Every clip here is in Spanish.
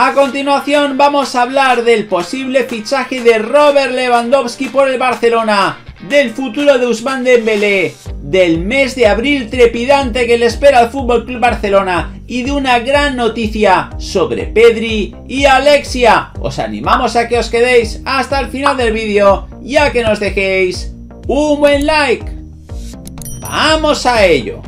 A continuación vamos a hablar del posible fichaje de Robert Lewandowski por el Barcelona, del futuro de Ousmane Dembélé, del mes de abril trepidante que le espera al FC Barcelona y de una gran noticia sobre Pedri y Alexia. Os animamos a que os quedéis hasta el final del vídeo y a que nos dejéis un buen like. ¡Vamos a ello!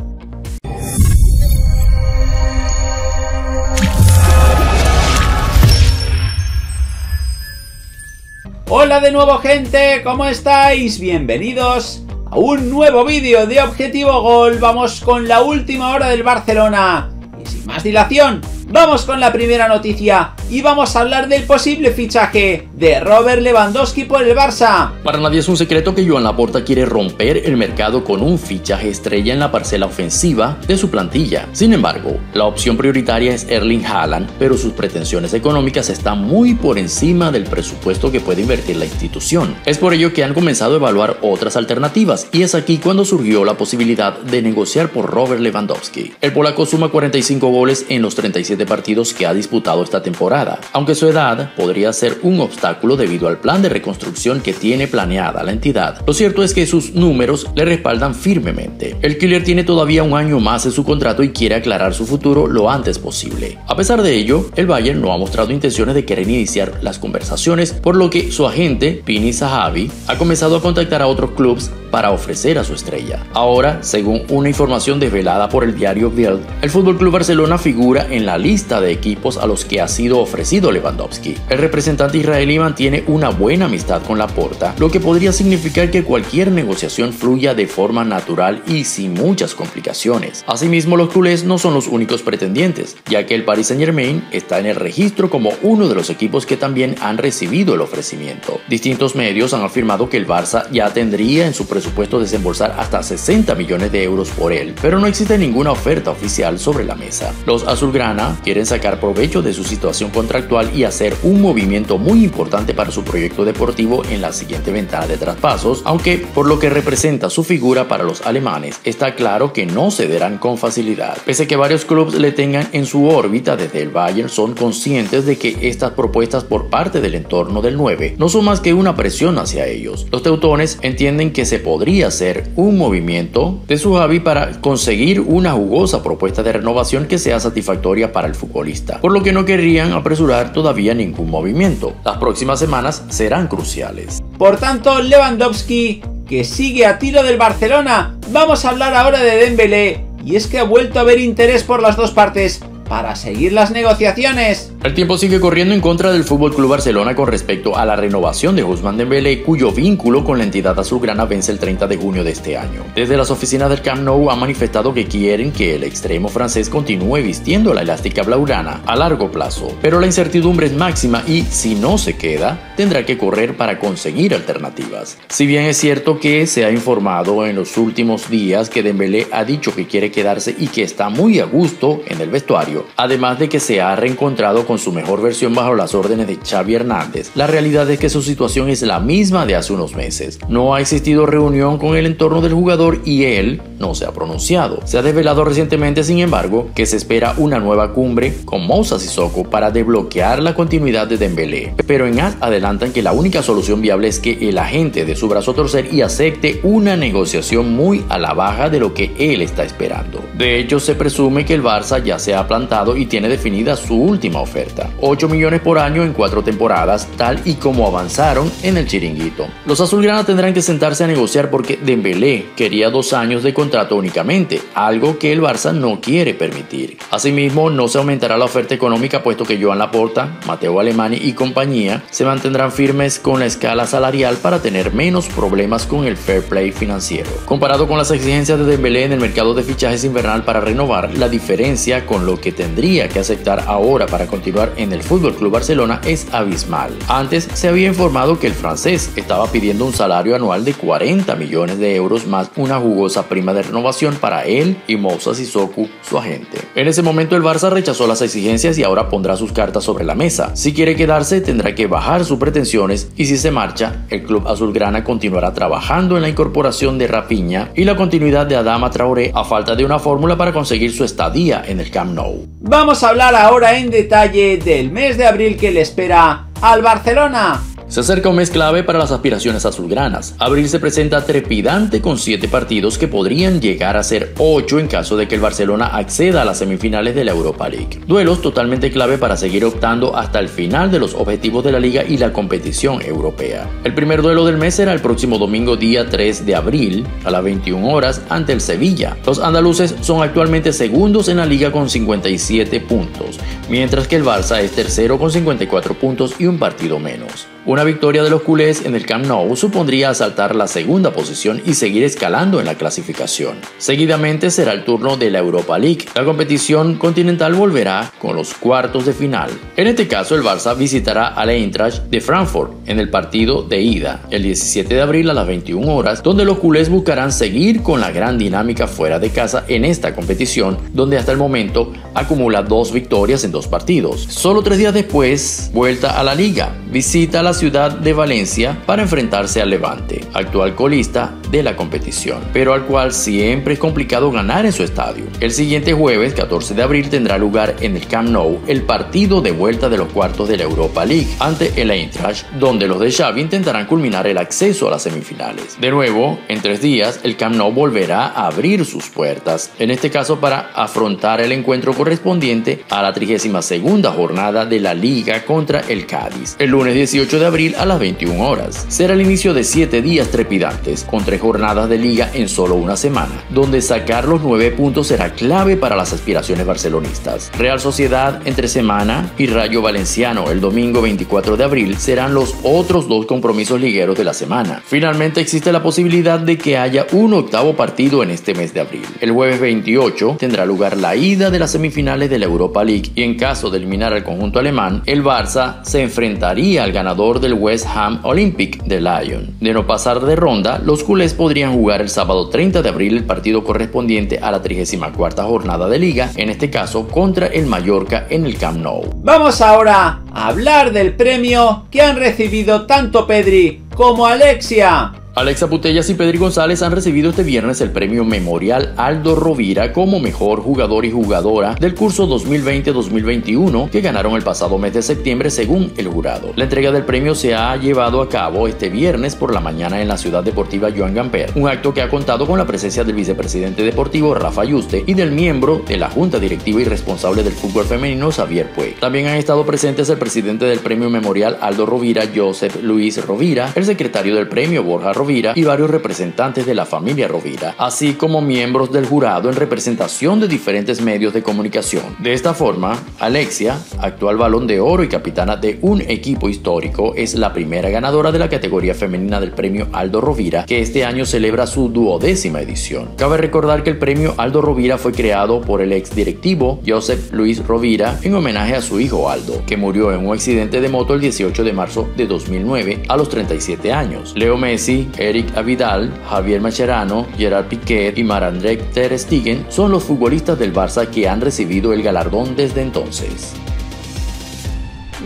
Hola de nuevo, gente, ¿cómo estáis? Bienvenidos a un nuevo vídeo de Objetivo Gol. Vamos con la última hora del Barcelona y sin más dilación vamos con la primera noticia y vamos a hablar del posible fichaje de Robert Lewandowski por el Barça. Para nadie es un secreto que Joan Laporta quiere romper el mercado con un fichaje estrella en la parcela ofensiva de su plantilla. Sin embargo, la opción prioritaria es Erling Haaland, pero sus pretensiones económicas están muy por encima del presupuesto que puede invertir la institución. Es por ello que han comenzado a evaluar otras alternativas y es aquí cuando surgió la posibilidad de negociar por Robert Lewandowski. El polaco suma 45 goles en los 37 de partidos que ha disputado esta temporada, aunque su edad podría ser un obstáculo debido al plan de reconstrucción que tiene planeada la entidad. Lo cierto es que sus números le respaldan firmemente. El killer tiene todavía un año más en su contrato y quiere aclarar su futuro lo antes posible. A pesar de ello, el Bayern no ha mostrado intenciones de querer iniciar las conversaciones, por lo que su agente, Pini Zahavi, ha comenzado a contactar a otros clubes para ofrecer a su estrella. Ahora, según una información desvelada por el diario Bild, el FC Barcelona figura en la lista de equipos a los que ha sido ofrecido Lewandowski. El representante israelí mantiene una buena amistad con Laporta, lo que podría significar que cualquier negociación fluya de forma natural y sin muchas complicaciones. Asimismo, los culés no son los únicos pretendientes, ya que el Paris Saint-Germain está en el registro como uno de los equipos que también han recibido el ofrecimiento. Distintos medios han afirmado que el Barça ya tendría en su presupuesto desembolsar hasta 60 millones de euros por él, pero no existe ninguna oferta oficial sobre la mesa. Los azulgrana quieren sacar provecho de su situación contractual y hacer un movimiento muy importante para su proyecto deportivo en la siguiente ventana de traspasos, aunque por lo que representa su figura para los alemanes, está claro que no cederán con facilidad. Pese a que varios clubes le tengan en su órbita desde el Bayern, son conscientes de que estas propuestas por parte del entorno del 9 no son más que una presión hacia ellos. Los teutones entienden que se podría hacer un movimiento de su Xavi para conseguir una jugosa propuesta de renovación que sea satisfactoria para el futbolista, por lo que no querrían apresurar todavía ningún movimiento. Las próximas semanas serán cruciales. Por tanto, Lewandowski, que sigue a tiro del Barcelona. Vamos a hablar ahora de Dembélé, y es que ha vuelto a haber interés por las dos partes para seguir las negociaciones. El tiempo sigue corriendo en contra del FC Barcelona con respecto a la renovación de Ousmane Dembélé, cuyo vínculo con la entidad azulgrana vence el 30 de junio de este año. Desde las oficinas del Camp Nou han manifestado que quieren que el extremo francés continúe vistiendo la elástica blaugrana a largo plazo, pero la incertidumbre es máxima y, si no se queda, tendrá que correr para conseguir alternativas. Si bien es cierto que se ha informado en los últimos días que Dembélé ha dicho que quiere quedarse y que está muy a gusto en el vestuario, además de que se ha reencontrado con su mejor versión bajo las órdenes de Xavi Hernández, la realidad es que su situación es la misma de hace unos meses. No ha existido reunión con el entorno del jugador y él no se ha pronunciado. Se ha desvelado recientemente, sin embargo, que se espera una nueva cumbre con Moussa Sissoko para desbloquear la continuidad de Dembélé, pero en AS adelantan que la única solución viable es que el agente de su brazo torcer y acepte una negociación muy a la baja de lo que él está esperando. De hecho, se presume que el Barça ya se ha plantado y tiene definida su última oferta, 8 millones por año en 4 temporadas, tal y como avanzaron en el chiringuito. Los azulgrana tendrán que sentarse a negociar porque Dembélé quería 2 años de contrato únicamente, algo que el Barça no quiere permitir. Asimismo, no se aumentará la oferta económica puesto que Joan Laporta, Mateo Alemany y compañía se mantendrán firmes con la escala salarial para tener menos problemas con el fair play financiero. Comparado con las exigencias de Dembélé en el mercado de fichajes invernal para renovar, la diferencia con lo que tendría que aceptar ahora para continuar en el FC Barcelona es abismal. Antes se había informado que el francés estaba pidiendo un salario anual de 40 millones de euros más una jugosa prima de renovación para él y Moussa Sissoko, su agente. En ese momento el Barça rechazó las exigencias y ahora pondrá sus cartas sobre la mesa. Si quiere quedarse tendrá que bajar sus pretensiones y si se marcha, el club azulgrana continuará trabajando en la incorporación de Rafinha y la continuidad de Adama Traoré a falta de una fórmula para conseguir su estadía en el Camp Nou. Vamos a hablar ahora en detalle detalle del mes de abril que le espera al Barcelona. Se acerca un mes clave para las aspiraciones azulgranas. Abril se presenta trepidante con 7 partidos que podrían llegar a ser 8 en caso de que el Barcelona acceda a las semifinales de la Europa League. Duelos totalmente clave para seguir optando hasta el final de los objetivos de la liga y la competición europea. El primer duelo del mes será el próximo domingo día 3 de abril a las 21 horas ante el Sevilla. Los andaluces son actualmente segundos en la liga con 57 puntos, mientras que el Barça es tercero con 54 puntos y un partido menos. Una victoria de los culés en el Camp Nou supondría asaltar la segunda posición y seguir escalando en la clasificación. Seguidamente será el turno de la Europa League. La competición continental volverá con los cuartos de final. En este caso, el Barça visitará al Eintracht de Frankfurt en el partido de ida, el 17 de abril a las 21 horas, donde los culés buscarán seguir con la gran dinámica fuera de casa en esta competición, donde hasta el momento acumula 2 victorias en 2 partidos. Solo 3 días después, vuelta a la liga, visita la ciudad de Valencia para enfrentarse al Levante, actual colista de la competición, pero al cual siempre es complicado ganar en su estadio. El siguiente jueves, 14 de abril, tendrá lugar en el Camp Nou el partido de vuelta de los cuartos de la Europa League ante el Eintracht, donde los de Xavi intentarán culminar el acceso a las semifinales. De nuevo, en 3 días, el Camp Nou volverá a abrir sus puertas, en este caso para afrontar el encuentro correspondiente a la 32ª jornada de la Liga contra el Cádiz, el lunes 18 de abril a las 21 horas. Será el inicio de 7 días trepidantes, con 3 jornadas de liga en solo una semana, donde sacar los 9 puntos será clave para las aspiraciones barcelonistas. Real Sociedad entre semana y Rayo Valenciano el domingo 24 de abril serán los otros 2 compromisos ligueros de la semana. Finalmente existe la posibilidad de que haya un 8º partido en este mes de abril. El jueves 28 tendrá lugar la ida de las semifinales de la Europa League y en caso de eliminar al conjunto alemán, el Barça se enfrentaría al ganador del West Ham Olympic de Lyon. De no pasar de ronda, los culés podrían jugar el sábado 30 de abril el partido correspondiente a la 34ª jornada de liga, en este caso contra el Mallorca en el Camp Nou. Vamos ahora a hablar del premio que han recibido tanto Pedri como Alexia. Alexia Putellas y Pedri González han recibido este viernes el premio memorial Aldo Rovira como mejor jugador y jugadora del curso 2020-2021 que ganaron el pasado mes de septiembre según el jurado. La entrega del premio se ha llevado a cabo este viernes por la mañana en la ciudad deportiva Joan Gamper, un acto que ha contado con la presencia del vicepresidente deportivo Rafa Yuste y del miembro de la junta directiva y responsable del fútbol femenino Xavier Puey. También han estado presentes el presidente del premio memorial Aldo Rovira, Josep Luis Rovira, el secretario del premio Borja Rovira y varios representantes de la familia Rovira, así como miembros del jurado en representación de diferentes medios de comunicación. De esta forma, Alexia, actual Balón de Oro y capitana de un equipo histórico, es la primera ganadora de la categoría femenina del premio Aldo Rovira, que este año celebra su 12ª edición. Cabe recordar que el premio Aldo Rovira fue creado por el ex directivo Josep Luis Rovira en homenaje a su hijo Aldo, que murió en un accidente de moto el 18 de marzo de 2009 a los 37 años. Leo Messi, Eric Abidal, Javier Mascherano, Gerard Piqué y Marc-André ter Stegen son los futbolistas del Barça que han recibido el galardón desde entonces.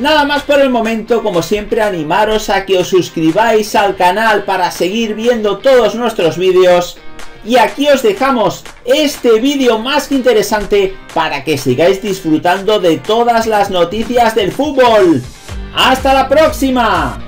Nada más por el momento, como siempre animaros a que os suscribáis al canal para seguir viendo todos nuestros vídeos. Y aquí os dejamos este vídeo más que interesante para que sigáis disfrutando de todas las noticias del fútbol. ¡Hasta la próxima!